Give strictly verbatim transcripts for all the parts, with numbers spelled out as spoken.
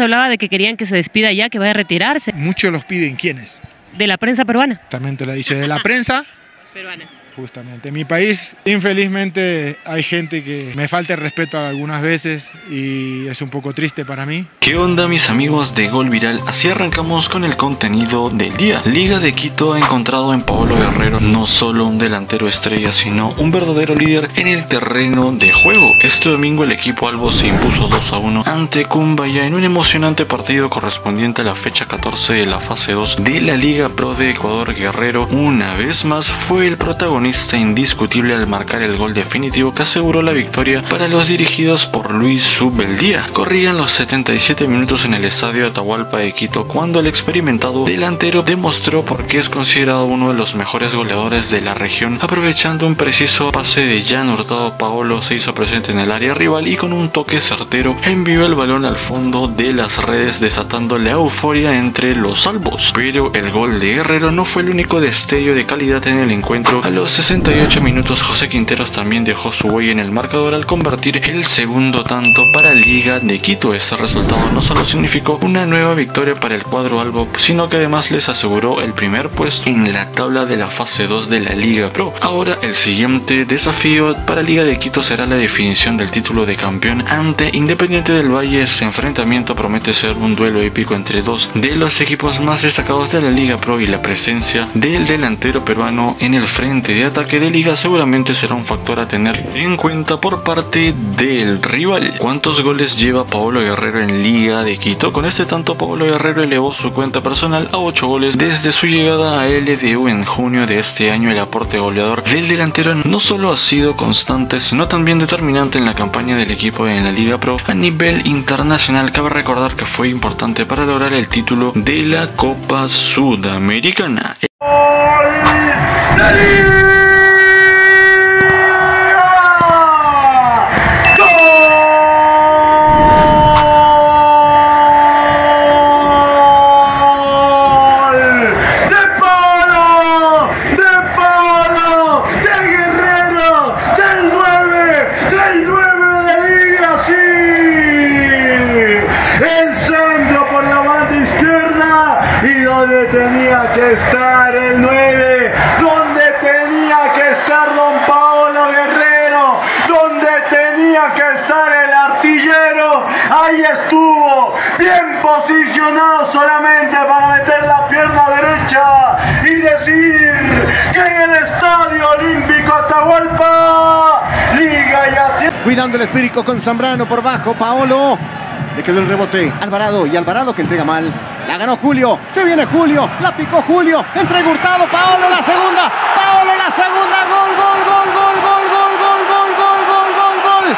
Hablaba de que querían que se despida ya, que vaya a retirarse. Muchos los piden. ¿Quiénes? De la prensa peruana. También te lo he dicho, de la prensa peruana. Justamente. En mi país, infelizmente, hay gente que me falta el respeto algunas veces y es un poco triste para mí. ¿Qué onda, mis amigos de Gol Viral? Así arrancamos con el contenido del día. Liga de Quito ha encontrado en Paolo Guerrero no solo un delantero estrella, sino un verdadero líder en el terreno de juego. Este domingo el equipo albo se impuso dos a uno ante Cumbaya en un emocionante partido correspondiente a la fecha catorce de la fase dos de la Liga Pro de Ecuador. Guerrero, una vez más, fue el protagonista indiscutible al marcar el gol definitivo que aseguró la victoria para los dirigidos por Luis Subeldía. Corrían los setenta y siete minutos en el Estadio Atahualpa de Quito cuando el experimentado delantero demostró por qué es considerado uno de los mejores goleadores de la región. Aprovechando un preciso pase de Gian Hurtado, Paolo se hizo presente en el área rival y con un toque certero envió el balón al fondo de las redes, desatando la euforia entre los albos. Pero el gol de Guerrero no fue el único destello de calidad en el encuentro. A los sesenta y ocho minutos, José Quinteros también dejó su huella en el marcador al convertir el segundo tanto para Liga de Quito. Este resultado no solo significó una nueva victoria para el cuadro albo, sino que además les aseguró el primer puesto en la tabla de la fase dos de la Liga Pro. Ahora el siguiente desafío para Liga de Quito será la definición del título de campeón ante Independiente del Valle. Este enfrentamiento promete ser un duelo épico entre dos de los equipos más destacados de la Liga Pro, y la presencia del delantero peruano en el frente de El ataque de Liga seguramente será un factor a tener en cuenta por parte del rival. ¿Cuántos goles lleva Paolo Guerrero en Liga de Quito? Con este tanto, Paolo Guerrero elevó su cuenta personal a ocho goles desde su llegada a L D U en junio de este año. El aporte goleador del delantero no solo ha sido constante, sino también determinante en la campaña del equipo en la Liga Pro a nivel internacional. Cabe recordar que fue importante para lograr el título de la Copa Sudamericana. Donde tenía que estar el nueve, donde tenía que estar don Paolo Guerrero, donde tenía que estar el artillero. Ahí estuvo, bien posicionado solamente para meter la pierna derecha y decir que en el Estadio Olímpico Atahualpa, Liga ya tiene. Cuidando el esférico con Zambrano por bajo, Paolo. Le quedó el rebote Alvarado, y Alvarado que entrega mal. La ganó Julio, se viene Julio, la picó Julio, entrega Hurtado, Paolo la segunda, Paolo la segunda, gol, gol, gol, gol, gol, gol, gol, gol, gol, gol, gol, gol, gol.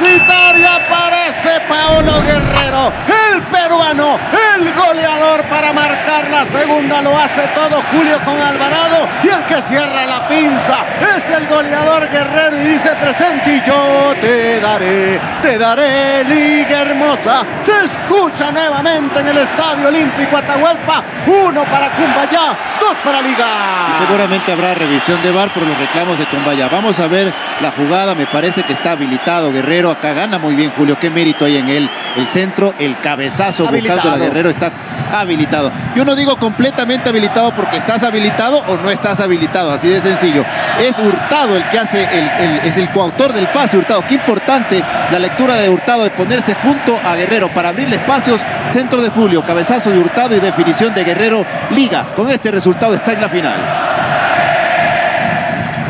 Universitario aparece Paolo Guerrero, el peruano, el goleador para marcar la segunda. Lo hace todo Julio con Alvarado, y el que cierra la pinza es el goleador Guerrero, y dice presente y yo te daré, te daré, Liga hermosa. Se escucha nuevamente en el Estadio Olímpico Atahualpa, uno para Cumbaya, dos para Liga. Y seguramente habrá revisión de V A R por los reclamos de Cumbaya. Vamos a ver la jugada, me parece que está habilitado Guerrero, acá gana muy bien Julio, qué mérito hay en él. El centro, el cabezazo buscando a Guerrero, está habilitado. Yo no digo completamente habilitado porque estás habilitado o no estás habilitado, así de sencillo. Es Hurtado el que hace, el, el, es el coautor del pase, Hurtado. Qué importante la lectura de Hurtado, de ponerse junto a Guerrero para abrirle espacios. Centro de Julio, cabezazo de Hurtado y definición de Guerrero. Liga, con este resultado está en la final.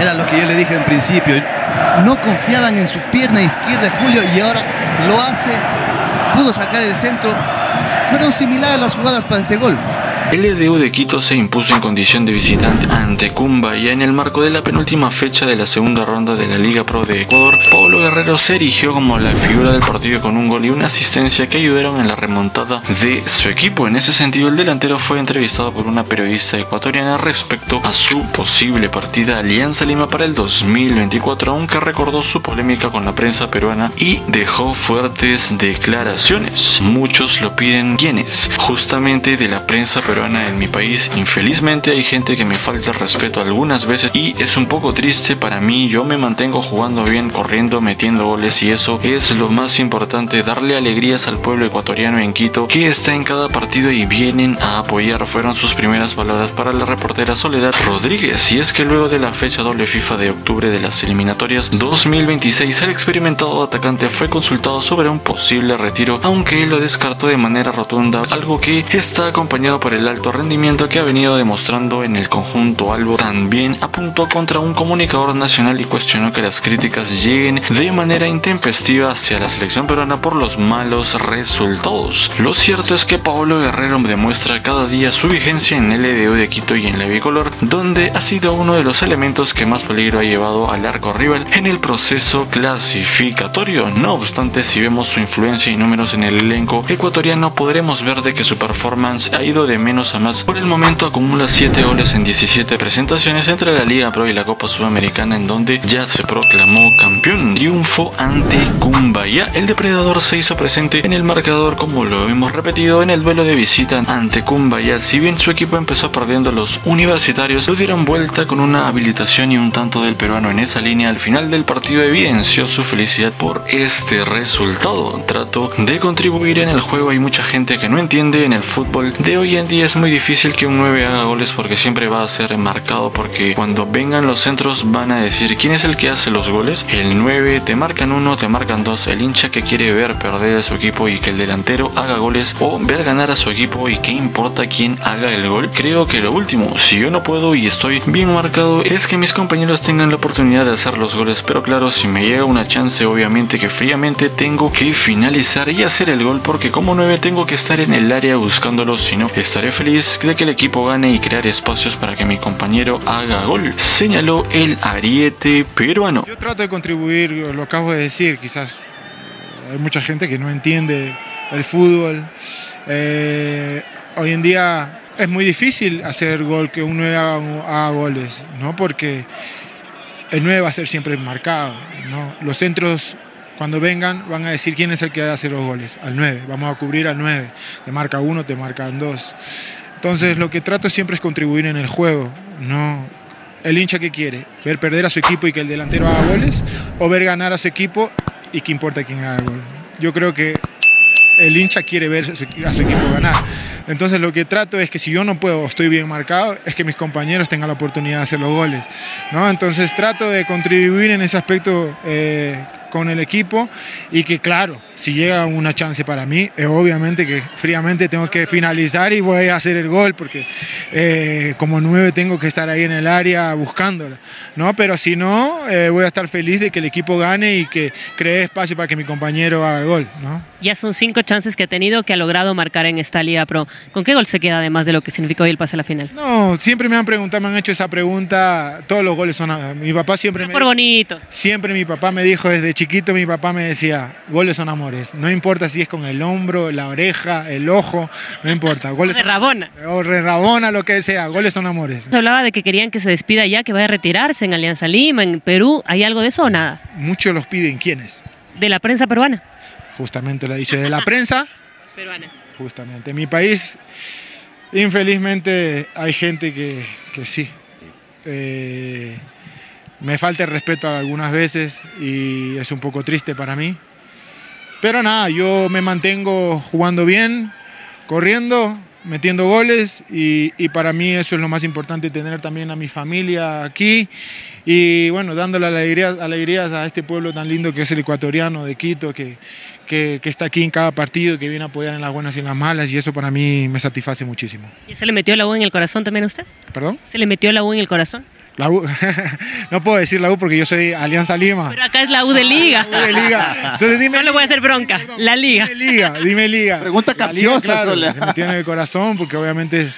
Era lo que yo le dije en principio. No confiaban en su pierna izquierda Julio, y ahora lo hace. Pudo sacar el centro. Fueron similares las jugadas para ese gol. El L D U de Quito se impuso en condición de visitante ante Cumbaya en el marco de la penúltima fecha de la segunda ronda de la Liga Pro de Ecuador. Paolo Guerrero se erigió como la figura del partido con un gol y una asistencia que ayudaron en la remontada de su equipo. En ese sentido, el delantero fue entrevistado por una periodista ecuatoriana respecto a su posible partida a Alianza Lima para el dos mil veinticuatro, aunque recordó su polémica con la prensa peruana y dejó fuertes declaraciones. Muchos lo piden, ¿quiénes? Justamente de la prensa peruana. En mi país, infelizmente, hay gente que me falta el respeto algunas veces y es un poco triste para mí. Yo me mantengo jugando bien, corriendo, metiendo goles, y eso es lo más importante, darle alegrías al pueblo ecuatoriano en Quito, que está en cada partido y vienen a apoyar, fueron sus primeras palabras para la reportera Soledad Rodríguez. Y es que luego de la fecha doble FIFA de octubre de las eliminatorias dos mil veintiséis, el experimentado atacante fue consultado sobre un posible retiro, aunque él lo descartó de manera rotunda, algo que está acompañado por el alto rendimiento que ha venido demostrando en el conjunto albo. También apuntó contra un comunicador nacional y cuestionó que las críticas lleguen de manera intempestiva hacia la selección peruana por los malos resultados. Lo cierto es que Paolo Guerrero demuestra cada día su vigencia en el L D U de Quito y en la bicolor, donde ha sido uno de los elementos que más peligro ha llevado al arco rival en el proceso clasificatorio. No obstante, si vemos su influencia y números en el elenco ecuatoriano, podremos ver de que su performance ha ido de menos a más. Por el momento acumula siete goles en diecisiete presentaciones entre la Liga Pro y la Copa Sudamericana, en donde ya se proclamó campeón. Triunfo ante Cumbaya. El depredador se hizo presente en el marcador, como lo hemos repetido, en el duelo de visita ante Cumbaya. Si bien su equipo empezó perdiendo, los universitarios lo dieron vuelta con una habilitación y un tanto del peruano en esa línea. Al final del partido evidenció su felicidad por este resultado. Trato de contribuir en el juego. Hay mucha gente que no entiende en el fútbol de hoy en día. Es muy difícil que un nueve haga goles porque siempre va a ser marcado, porque cuando vengan los centros van a decir quién es el que hace los goles. El nueve te marcan uno, te marcan dos. El hincha que quiere ver perder a su equipo y que el delantero haga goles, o ver ganar a su equipo, y qué importa quién haga el gol. Creo que lo último, si yo no puedo y estoy bien marcado, es que mis compañeros tengan la oportunidad de hacer los goles, pero claro, si me llega una chance, obviamente que fríamente tengo que finalizar y hacer el gol, porque como nueve tengo que estar en el área buscándolo, si no estaré feliz de que el equipo gane y crear espacios para que mi compañero haga gol, señaló el ariete peruano. Yo trato de contribuir, lo acabo de decir, quizás hay mucha gente que no entiende el fútbol. Eh, hoy en día es muy difícil hacer gol, que un nueve haga, haga goles, ¿no? Porque el nueve va a ser siempre marcado, ¿no? Los centros, cuando vengan, van a decir quién es el que hace los goles, al nueve, vamos a cubrir al nueve, te marca uno, te marcan dos. Entonces lo que trato siempre es contribuir en el juego, ¿no? El hincha que quiere, ver perder a su equipo y que el delantero haga goles, o ver ganar a su equipo y que importa quién haga el gol. Yo creo que el hincha quiere ver a su equipo ganar. Entonces lo que trato es que si yo no puedo, estoy bien marcado, es que mis compañeros tengan la oportunidad de hacer los goles, ¿no? Entonces trato de contribuir en ese aspecto eh, con el equipo, y que claro, si llega una chance para mí, eh, obviamente que fríamente tengo que finalizar y voy a hacer el gol, porque eh, como nueve tengo que estar ahí en el área buscándola, ¿no? Pero si no, eh, voy a estar feliz de que el equipo gane y que cree espacio para que mi compañero haga el gol, ¿no? Ya son cinco chances que ha tenido, que ha logrado marcar en esta Liga Pro. ¿Con qué gol se queda, además de lo que significó hoy el pase a la final? No, siempre me han preguntado, me han hecho esa pregunta, todos los goles son... A, mi papá siempre me... Por bonito. Siempre mi papá me dijo, desde chiquito mi papá me decía, goles son amores, no importa si es con el hombro, la oreja, el ojo, no importa. Goles o de rabona. O de rabona, lo que sea, goles son amores. Hablaba de que querían que se despida ya, que vaya a retirarse en Alianza Lima, en Perú, ¿hay algo de eso o nada? Muchos los piden, ¿quiénes? De la prensa peruana. Justamente lo he dicho, de la prensa peruana. Justamente, en mi país, infelizmente, hay gente que, que sí, eh, me falta el respeto algunas veces y es un poco triste para mí. Pero nada, yo me mantengo jugando bien, corriendo, metiendo goles, y, y para mí eso es lo más importante, tener también a mi familia aquí y bueno, dándole alegrías, alegrías a este pueblo tan lindo que es el ecuatoriano de Quito, que, que, que está aquí en cada partido, que viene a apoyar en las buenas y en las malas, y eso para mí me satisface muchísimo. ¿Y se le metió la U en el corazón también a usted? ¿Perdón? ¿Se le metió la U en el corazón? La U, no puedo decir la U porque yo soy Alianza Lima. Pero acá es la U de Liga. La U de Liga. Entonces dime, no le voy a hacer bronca. Dime, la Liga. Dime Liga, dime Liga. Pregunta capciosa. Claro, se me tiene en el corazón porque obviamente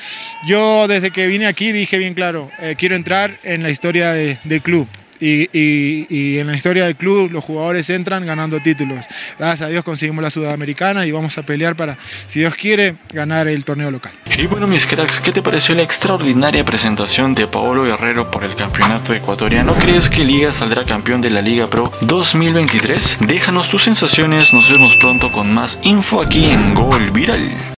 yo desde que vine aquí dije bien claro, eh, quiero entrar en la historia de, del club. Y, y, y en la historia del club los jugadores entran ganando títulos. Gracias a Dios conseguimos la Sudamericana y vamos a pelear para, si Dios quiere, ganar el torneo local. Y bueno, mis cracks, ¿qué te pareció la extraordinaria presentación de Paolo Guerrero por el campeonato ecuatoriano? ¿Crees que Liga saldrá campeón de la Liga Pro dos mil veintitrés? Déjanos tus sensaciones, nos vemos pronto con más info aquí en Gol Viral.